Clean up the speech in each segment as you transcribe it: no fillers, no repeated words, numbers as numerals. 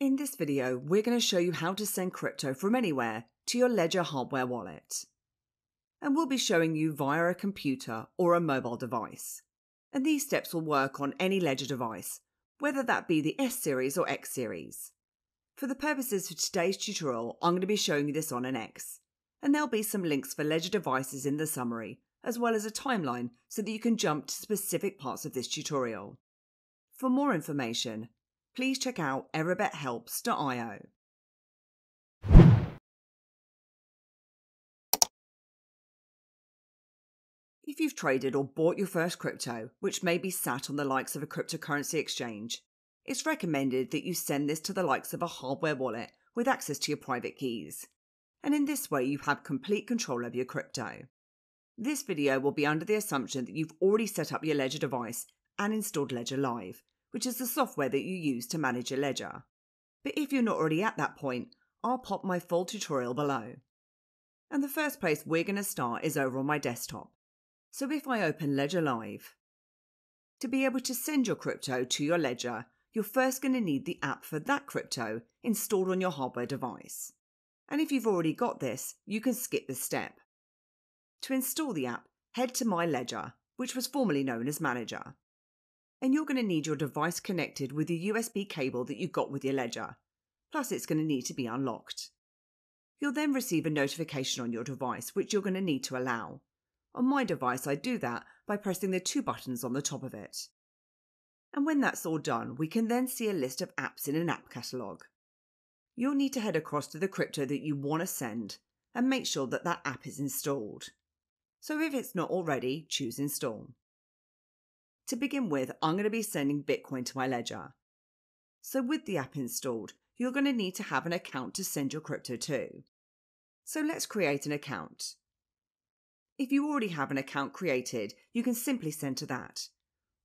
In this video, we're going to show you how to send crypto from anywhere to your Ledger hardware wallet. And we'll be showing you via a computer or a mobile device. And these steps will work on any Ledger device, whether that be the S series or X series. For the purposes of today's tutorial, I'm going to be showing you this on an X. And there'll be some links for Ledger devices in the summary, as well as a timeline so that you can jump to specific parts of this tutorial. For more information, please check out EveryBitHelps.io. If you've traded or bought your first crypto, which may be sat on the likes of a cryptocurrency exchange, it's recommended that you send this to the likes of a hardware wallet with access to your private keys. And in this way, you have complete control over your crypto. This video will be under the assumption that you've already set up your Ledger device and installed Ledger Live, which is the software that you use to manage your ledger. But if you're not already at that point, I'll pop my full tutorial below. And the first place we're going to start is over on my desktop. So if I open Ledger Live, to be able to send your crypto to your ledger, you're first going to need the app for that crypto installed on your hardware device. And if you've already got this, you can skip this step. To install the app, head to My Ledger, which was formerly known as Manager. And you're going to need your device connected with the USB cable that you got with your Ledger, plus it's going to need to be unlocked. You'll then receive a notification on your device which you're going to need to allow. On my device I do that by pressing the two buttons on the top of it. And when that's all done, we can then see a list of apps in an app catalogue. You'll need to head across to the crypto that you want to send and make sure that that app is installed. So if it's not already, choose Install. To begin with, I'm going to be sending Bitcoin to my ledger. So with the app installed, you're going to need to have an account to send your crypto to. So let's create an account. If you already have an account created, you can simply send to that.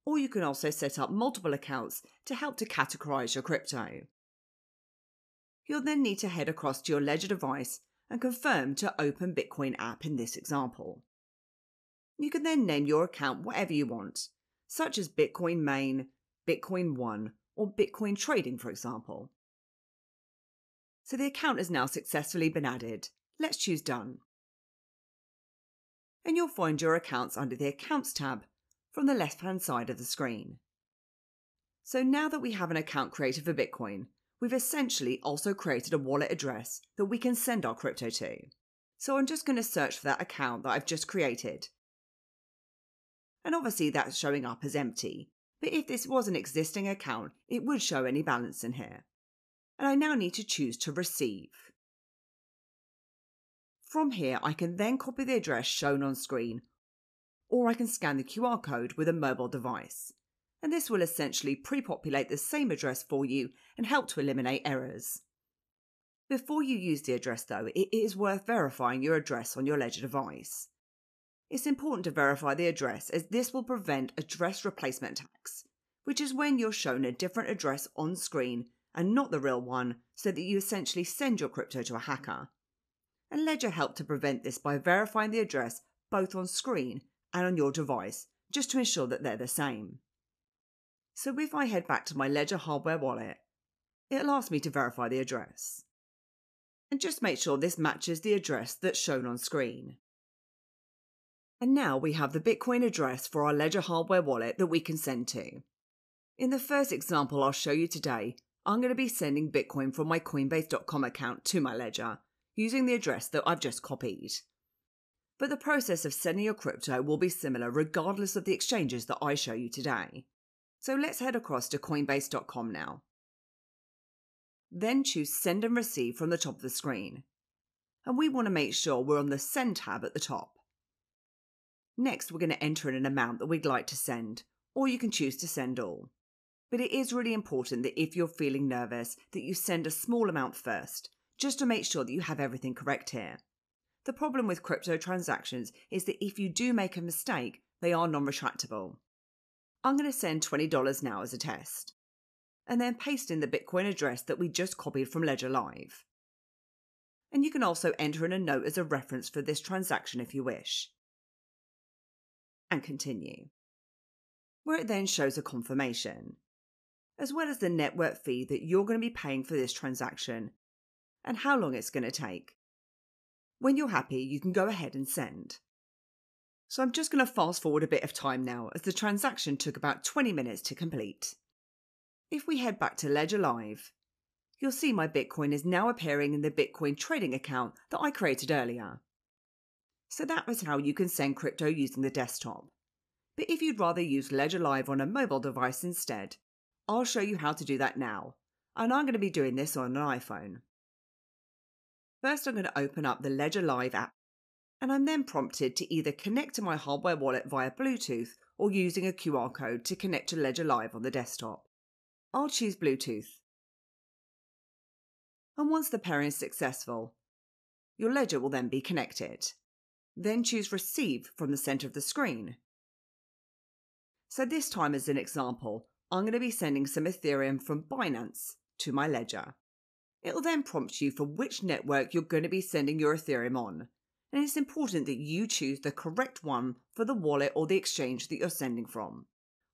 Or you can also set up multiple accounts to help to categorize your crypto. You'll then need to head across to your Ledger device and confirm to open Bitcoin app in this example. You can then name your account whatever you want, such as Bitcoin Main, Bitcoin One, or Bitcoin Trading, for example. So the account has now successfully been added. Let's choose Done. And you'll find your accounts under the Accounts tab from the left-hand side of the screen. So now that we have an account created for Bitcoin, we've essentially also created a wallet address that we can send our crypto to. So I'm just going to search for that account that I've just created. And obviously that's showing up as empty, but if this was an existing account, it would show any balance in here. And I now need to choose to receive. From here, I can then copy the address shown on screen, or I can scan the QR code with a mobile device. And this will essentially pre-populate the same address for you and help to eliminate errors. Before you use the address though, it is worth verifying your address on your Ledger device. It's important to verify the address as this will prevent address replacement attacks, which is when you're shown a different address on screen and not the real one, so that you essentially send your crypto to a hacker. And Ledger helped to prevent this by verifying the address both on screen and on your device, just to ensure that they're the same. So if I head back to my Ledger hardware wallet, it'll ask me to verify the address. And just make sure this matches the address that's shown on screen. And now we have the Bitcoin address for our Ledger hardware wallet that we can send to. In the first example I'll show you today, I'm going to be sending Bitcoin from my Coinbase.com account to my Ledger, using the address that I've just copied. But the process of sending your crypto will be similar regardless of the exchanges that I show you today. So let's head across to Coinbase.com now. Then choose Send and Receive from the top of the screen. And we want to make sure we're on the Send tab at the top. Next, we're going to enter in an amount that we'd like to send, or you can choose to send all. But it is really important that if you're feeling nervous, that you send a small amount first, just to make sure that you have everything correct here. The problem with crypto transactions is that if you do make a mistake, they are non-retractable. I'm going to send $20 now as a test, and then paste in the Bitcoin address that we just copied from Ledger Live. And you can also enter in a note as a reference for this transaction if you wish. And continue, where it then shows a confirmation. as well as the network fee that you're going to be paying for this transaction and how long it's going to take. When you're happy, you can go ahead and send. So I'm just going to fast forward a bit of time now, as the transaction took about 20 minutes to complete. If we head back to Ledger Live, you'll see my Bitcoin is now appearing in the Bitcoin trading account that I created earlier. So that was how you can send crypto using the desktop. But if you'd rather use Ledger Live on a mobile device instead, I'll show you how to do that now. And I'm going to be doing this on an iPhone. First, I'm going to open up the Ledger Live app, and I'm then prompted to either connect to my hardware wallet via Bluetooth or using a QR code to connect to Ledger Live on the desktop. I'll choose Bluetooth. And once the pairing is successful, your ledger will then be connected. Then choose Receive from the center of the screen. So this time, as an example, I'm going to be sending some Ethereum from Binance to my ledger. It'll then prompt you for which network you're going to be sending your Ethereum on, and it's important that you choose the correct one for the wallet or the exchange that you're sending from.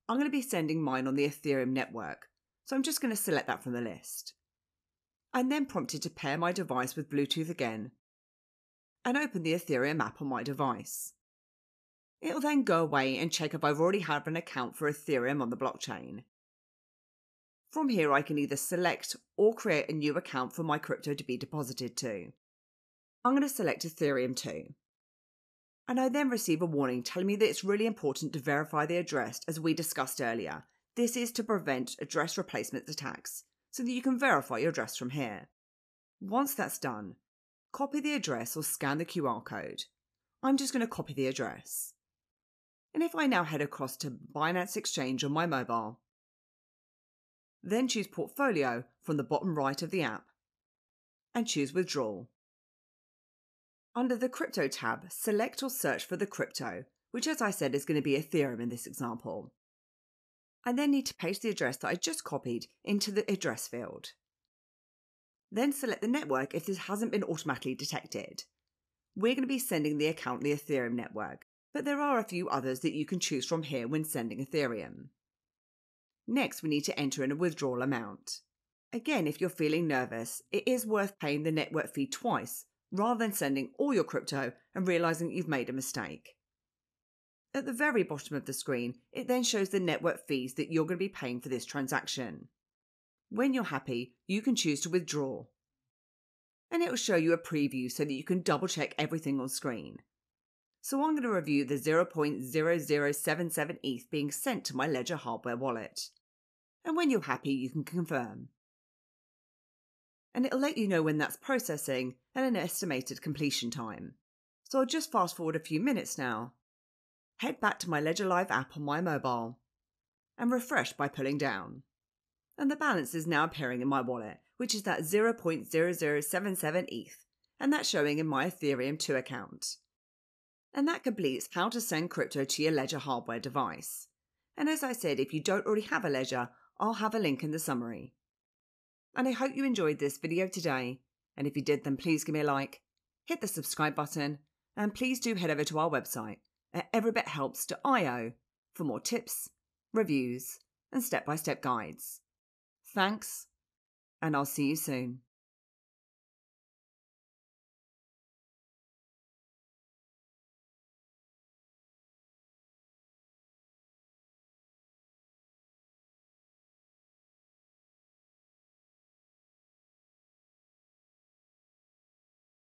I'm going to be sending mine on the Ethereum network, so I'm just going to select that from the list. I'm then prompted to pair my device with Bluetooth again and open the Ethereum app on my device. It'll then go away and check if I've already had an account for Ethereum on the blockchain. From here, I can either select or create a new account for my crypto to be deposited to. I'm going to select Ethereum 2. And I then receive a warning telling me that it's really important to verify the address, as we discussed earlier. This is to prevent address replacement attacks, so that you can verify your address from here. Once that's done, copy the address or scan the QR code. I'm just going to copy the address. And if I now head across to Binance Exchange on my mobile, then choose Portfolio from the bottom right of the app and choose Withdrawal. Under the Crypto tab, select or search for the crypto, which, as I said, is going to be Ethereum in this example. I then need to paste the address that I just copied into the address field. Then select the network if this hasn't been automatically detected. We're going to be sending the account the Ethereum network, but there are a few others that you can choose from here when sending Ethereum. Next, we need to enter in a withdrawal amount. Again, if you're feeling nervous, it is worth paying the network fee twice rather than sending all your crypto and realizing you've made a mistake. At the very bottom of the screen, it then shows the network fees that you're going to be paying for this transaction. When you're happy, you can choose to withdraw. And it will show you a preview so that you can double check everything on screen. So I'm going to review the 0.0077 ETH being sent to my Ledger hardware wallet. And when you're happy, you can confirm. And it'll let you know when that's processing and an estimated completion time. So I'll just fast forward a few minutes now. Head back to my Ledger Live app on my mobile and refresh by pulling down. And the balance is now appearing in my wallet, which is that 0.0077 ETH, and that's showing in my Ethereum 2 account. And that completes how to send crypto to your Ledger hardware device. And as I said, if you don't already have a Ledger, I'll have a link in the summary. And I hope you enjoyed this video today. And if you did, then please give me a like, hit the subscribe button, and please do head over to our website at EveryBitHelps.io for more tips, reviews, and step-by-step guides. Thanks, and I'll see you soon.